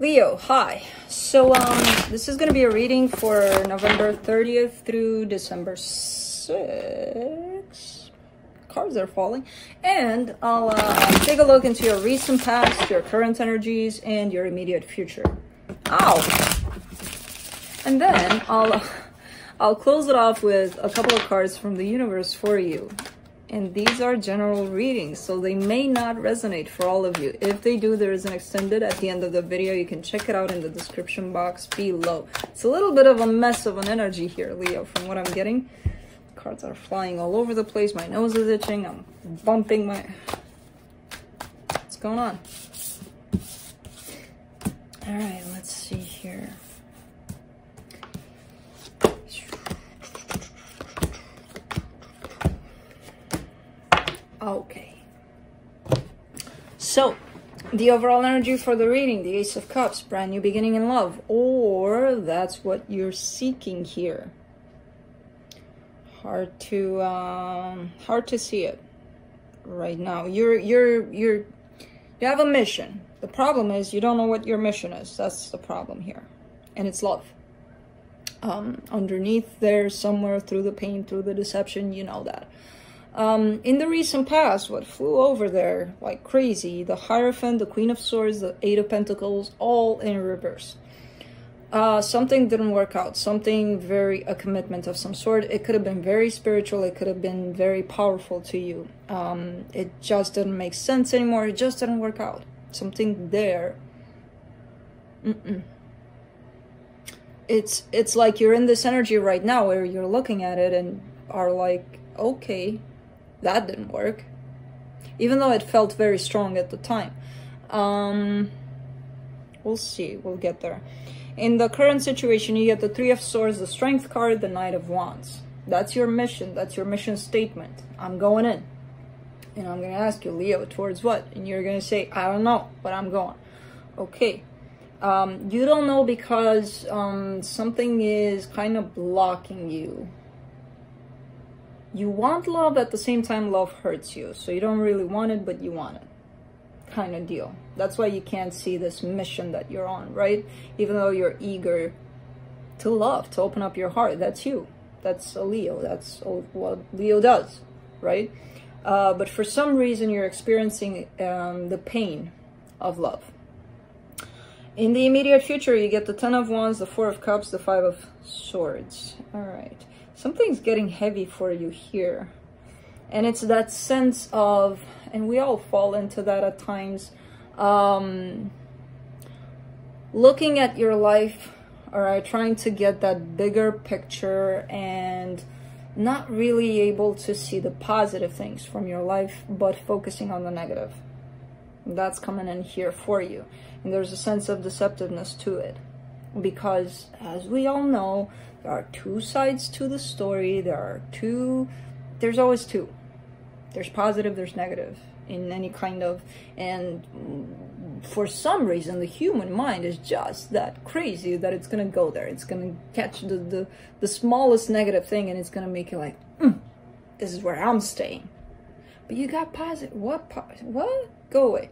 Leo, hi. So this is going to be a reading for November 30th through December 6th. Cards are falling. And I'll take a look into your recent past, your current energies, and your immediate future. Ow! And then I'll close it off with a couple of cards from the universe for you. And these are general readings, so they may not resonate for all of you. If they do, there is an extended at the end of the video. You can check it out in the description box below. It's a little bit of a mess of an energy here, Leo, from what I'm getting. Cards are flying all over the place. My nose is itching. I'm bumping my... What's going on? All right, let's see here. Okay, so the overall energy for the reading, the Ace of Cups, brand new beginning in love, or that's what you're seeking here. Hard to see it right now. You have a mission. The problem is you don't know what your mission is. That's the problem here, and it's love. Underneath there somewhere, through the pain, through the deception, you know that. In the recent past, what flew over there like crazy, the Hierophant, the Queen of Swords, the Eight of Pentacles, all in reverse. Something didn't work out, a commitment of some sort. It could have been very spiritual, it could have been very powerful to you. It just didn't make sense anymore, it just didn't work out. Something there. It's like you're in this energy right now where you're looking at it and are like, okay, that didn't work, even though it felt very strong at the time. We'll see, we'll get there. In the current situation, you get the Three of Swords, the Strength card, the Knight of Wands. That's your mission, that's your mission statement. I'm going in, and I'm gonna ask you, Leo, towards what? And you're gonna say, I don't know, but I'm going. Okay, you don't know because something is kind of blocking you. You want love, at the same time love hurts you, so you don't really want it, but you want it, kind of deal. That's why you can't see this mission that you're on, right? Even though you're eager to love, to open up your heart. That's you, that's a Leo, that's what Leo does, right? But for some reason you're experiencing the pain of love. In the immediate future, you get the Ten of Wands, the Four of Cups, the Five of Swords. All right. Something's getting heavy for you here. And it's that sense of, and we all fall into that at times, looking at your life, all right, trying to get that bigger picture and not really able to see the positive things from your life, but focusing on the negative. That's coming in here for you. And there's a sense of deceptiveness to it. Because as we all know, there are two sides to the story. There's always two. There's positive, there's negative in any kind of, and for some reason, the human mind is just that crazy that it's going to go there. It's going to catch the smallest negative thing and it's going to make you like, this is where I'm staying. But you got positive, what? Go away.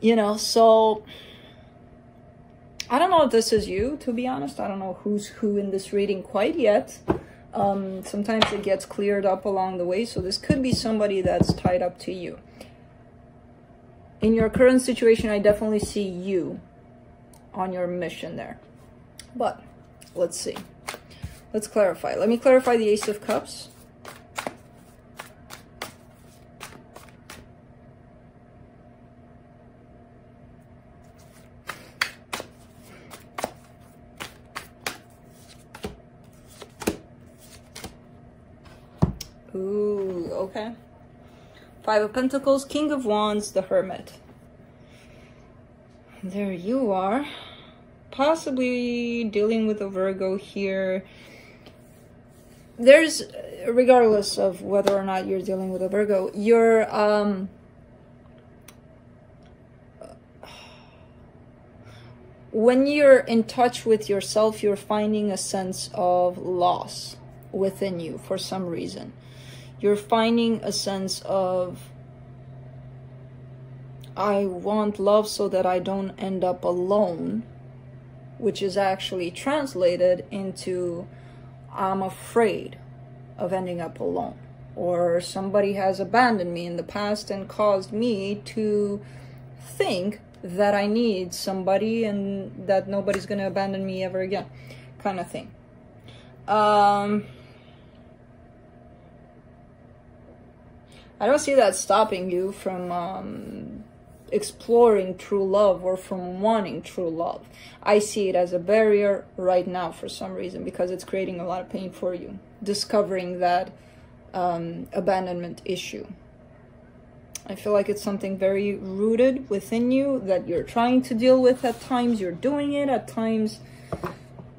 You know, so... I don't know if this is you, to be honest. I don't know who's who in this reading quite yet. Sometimes it gets cleared up along the way, so this could be somebody that's tied up to you. In your current situation, I definitely see you on your mission there. But let's see. Let's clarify. Let me clarify the Ace of Cups. Ooh, okay. Five of Pentacles, King of Wands, the Hermit. There you are. Possibly dealing with a Virgo here. There's, regardless of whether or not you're dealing with a Virgo, you're, when you're in touch with yourself, you're finding a sense of loss within you for some reason. You're finding a sense of I want love so that I don't end up alone, which is actually translated into I'm afraid of ending up alone, or somebody has abandoned me in the past and caused me to think that I need somebody and that nobody's going to abandon me ever again, kind of thing. I don't see that stopping you from exploring true love or from wanting true love. I see it as a barrier right now for some reason, because it's creating a lot of pain for you, discovering that abandonment issue. I feel like it's something very rooted within you that you're trying to deal with. At times you're doing it, at times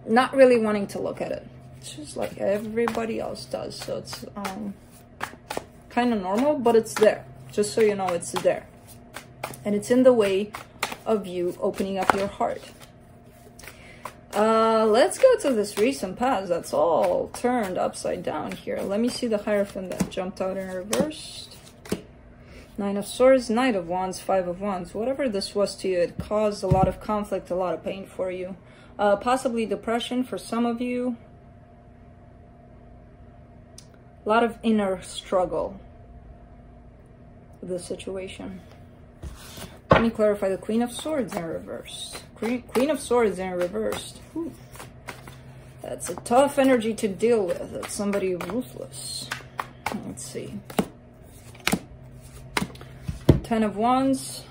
not really wanting to look at it. It's just like everybody else does, so it's kind of normal, but it's there, just so you know, it's there. And it's in the way of you opening up your heart. Let's go to this recent past. That's all turned upside down here. Let me see the Hierophant that jumped out in reverse. Nine of Swords, Knight of Wands, Five of Wands. Whatever this was to you, it caused a lot of conflict, a lot of pain for you. Possibly depression for some of you. A lot of inner struggle with the situation. Let me clarify the Queen of Swords in reverse. Queen of Swords in reverse. Whew. That's a tough energy to deal with. That's somebody ruthless. Let's see. Ten of Wands,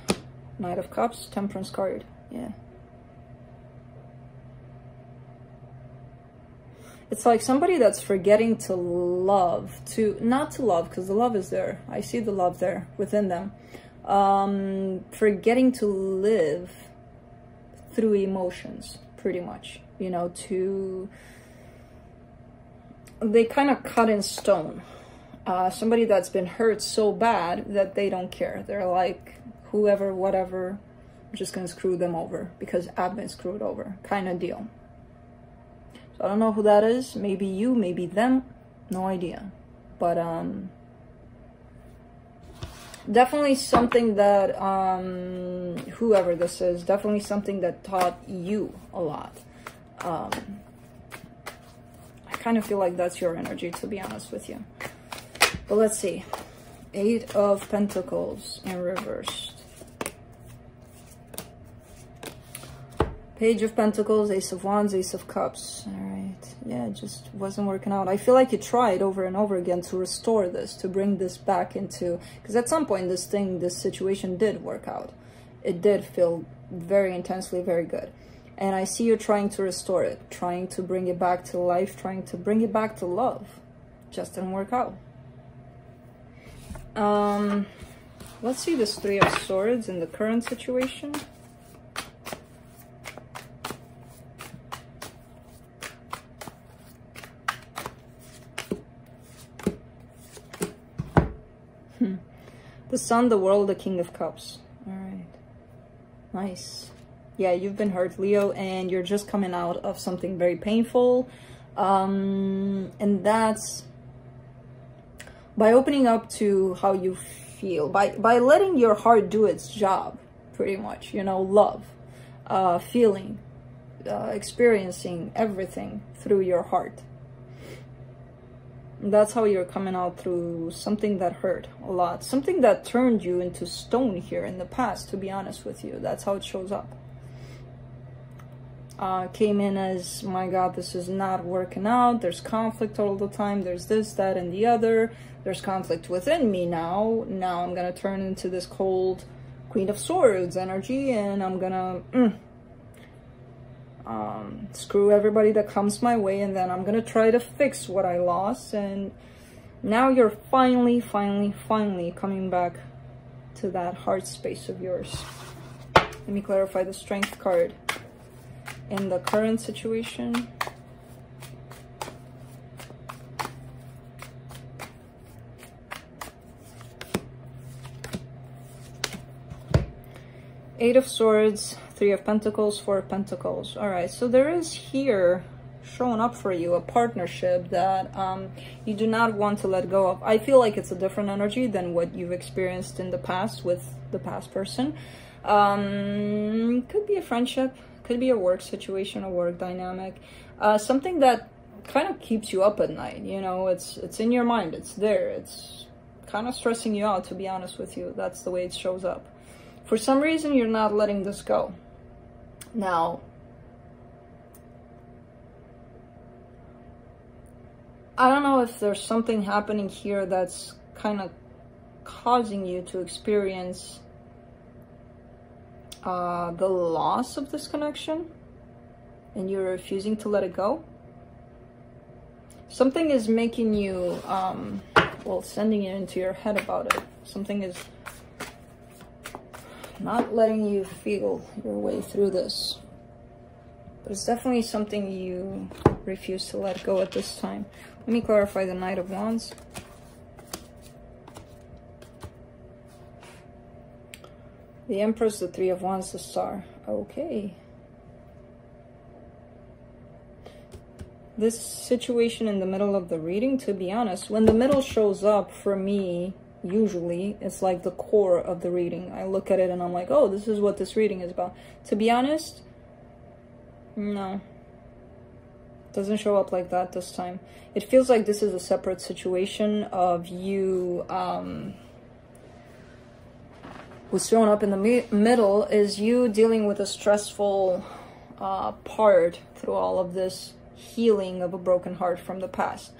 Knight of Cups, Temperance card. Yeah. It's like somebody that's forgetting to love, not to love, because the love is there. I see the love there within them. Forgetting to live through emotions, pretty much, you know, they kind of cut in stone. Somebody that's been hurt so bad that they don't care. They're like, whoever, whatever, I'm just going to screw them over because I've been screwed over, kind of deal. So I don't know who that is. Maybe you, maybe them, no idea. But, definitely something that, whoever this is, definitely something that taught you a lot. I kind of feel like that's your energy, to be honest with you. But let's see. Eight of Pentacles in reverse. Page of Pentacles, Ace of Wands, Ace of Cups. All right. Yeah, it just wasn't working out. I feel like you tried over and over again to restore this, to bring this back into... Because at some point, this situation did work out. It did feel very intensely, very good. And I see you trying to restore it, trying to bring it back to life, trying to bring it back to love. Just didn't work out. Let's see this Three of Swords in the current situation. The Sun, the World, the King of Cups. All right. Nice. Yeah, you've been hurt, Leo, and you're just coming out of something very painful. And that's by opening up to how you feel, by letting your heart do its job, pretty much, you know, love, feeling, experiencing everything through your heart. That's how you're coming out through something that hurt a lot. Something that turned you into stone here in the past, to be honest with you. That's how it shows up. Came in as, my God, this is not working out. There's conflict all the time. There's this, that, and the other. There's conflict within me now. Now I'm going to turn into this cold Queen of Swords energy, and I'm going to... screw everybody that comes my way, and then I'm gonna try to fix what I lost. And now you're finally coming back to that heart space of yours. Let me clarify the Strength card in the current situation. Eight of Swords, Three of Pentacles, Four of Pentacles. All right, so there is here showing up for you a partnership that you do not want to let go of. I feel like it's a different energy than what you've experienced in the past with the past person. Could be a friendship, could be a work situation, a work dynamic, something that kind of keeps you up at night. You know, it's in your mind, it's there, it's kind of stressing you out, to be honest with you. That's the way it shows up. For some reason, you're not letting this go. Now, I don't know if there's something happening here that's kind of causing you to experience the loss of this connection, and you're refusing to let it go. Something is making you, well, sending you into your head about it. Something is not letting you feel your way through this. But it's definitely something you refuse to let go at this time. Let me clarify the Knight of Wands. The Empress, the Three of Wands, the Star. Okay. This situation in the middle of the reading, to be honest, when the middle shows up for me, usually it's like the core of the reading. I look at it and I'm like, oh, this is what this reading is about. To be honest, no. Doesn't show up like that this time. It feels like this is a separate situation of you. What's shown up in the middle is you dealing with a stressful part through all of this healing of a broken heart from the past.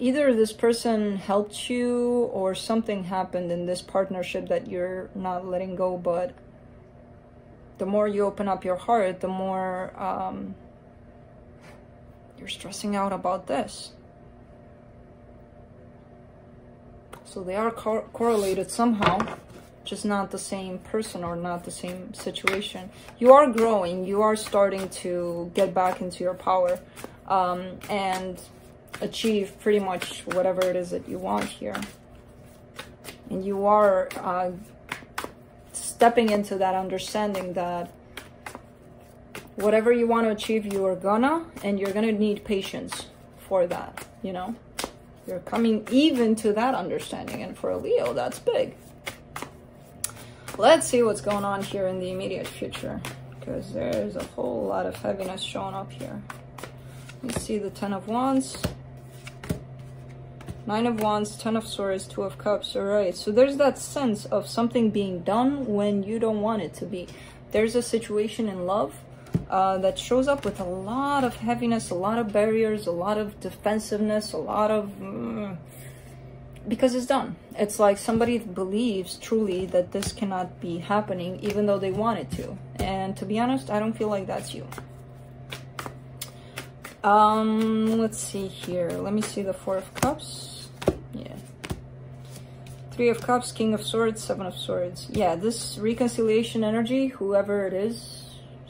Either this person helped you or something happened in this partnership that you're not letting go, but the more you open up your heart, the more you're stressing out about this. So they are correlated somehow, just not the same person or not the same situation. You are growing, you are starting to get back into your power and achieve pretty much whatever it is that you want here, and you are stepping into that understanding that whatever you want to achieve, you are gonna, and you're gonna need patience for that, you know. You're coming even to that understanding, and for a Leo, that's big. Let's see what's going on here in the immediate future, because there's a whole lot of heaviness showing up here. You see the Ten of Wands, Nine of Wands, Ten of Swords, Two of Cups. All right, so there's that sense of something being done when you don't want it to be. There's a situation in love that shows up with a lot of heaviness, a lot of barriers, a lot of defensiveness, a lot of... because it's done. It's like somebody believes truly that this cannot be happening, even though they want it to. And to be honest, I don't feel like that's you. Let's see here. Let me see the Four of Cups. Yeah. Three of Cups, King of Swords, Seven of Swords. Yeah, this reconciliation energy, whoever it is,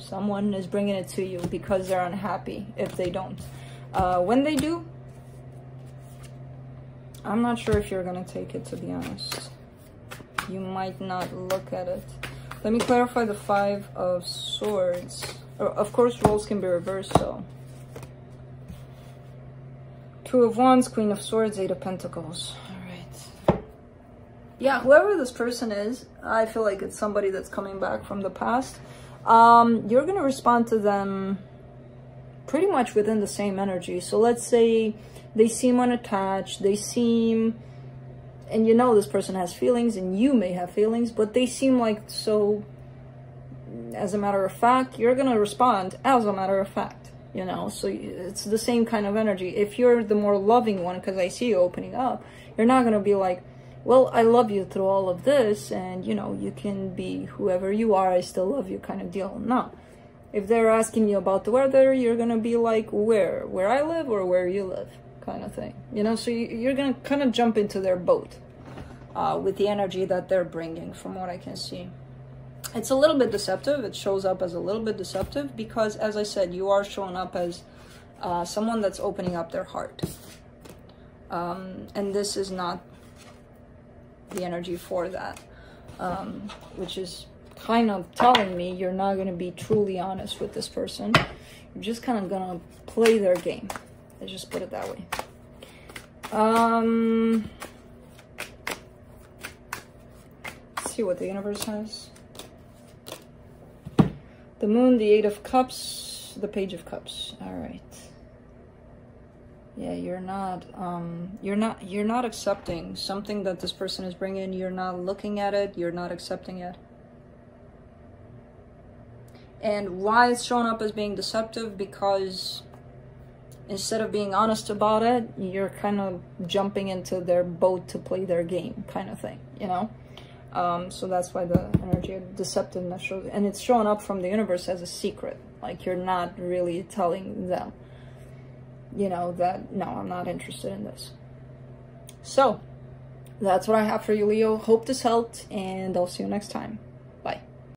someone is bringing it to you because they're unhappy if they don't. When they do, I'm not sure if you're going to take it, to be honest. You might not look at it. Let me clarify the Five of Swords. Of course, roles can be reversed, so... Two of Wands, Queen of Swords, Eight of Pentacles. Alright. Yeah, whoever this person is, I feel like it's somebody that's coming back from the past. You're going to respond to them pretty much within the same energy. So let's say they seem unattached, they seem... And you know this person has feelings, and you may have feelings, but they seem like so... As a matter of fact, you're going to respond as a matter of fact. You know, so it's the same kind of energy. If you're the more loving one, because I see you opening up, you're not going to be like, well, I love you through all of this, and, you know, you can be whoever you are, I still love you kind of deal. No. If they're asking you about the weather, you're going to be like, where I live or where you live kind of thing. You know, so you're going to kind of jump into their boat with the energy that they're bringing, from what I can see. It's a little bit deceptive. It shows up as a little bit deceptive because, as I said, you are showing up as someone that's opening up their heart. And this is not the energy for that, which is kind of telling me you're not going to be truly honest with this person. You're just kind of going to play their game. Let's just put it that way. Let's see what the universe has. The Moon, the Eight of Cups, the Page of Cups. All right. Yeah, you're not accepting something that this person is bringing. You're not looking at it. You're not accepting it. And why it's shown up as being deceptive? Because instead of being honest about it, you're kind of jumping into their boat to play their game, kind of thing, you know? So that's why the energy of deceptiveness shows. And it's shown up from the universe as a secret. Like, you're not really telling them, you know, that, no, I'm not interested in this. So, that's what I have for you, Leo. Hope this helped, and I'll see you next time.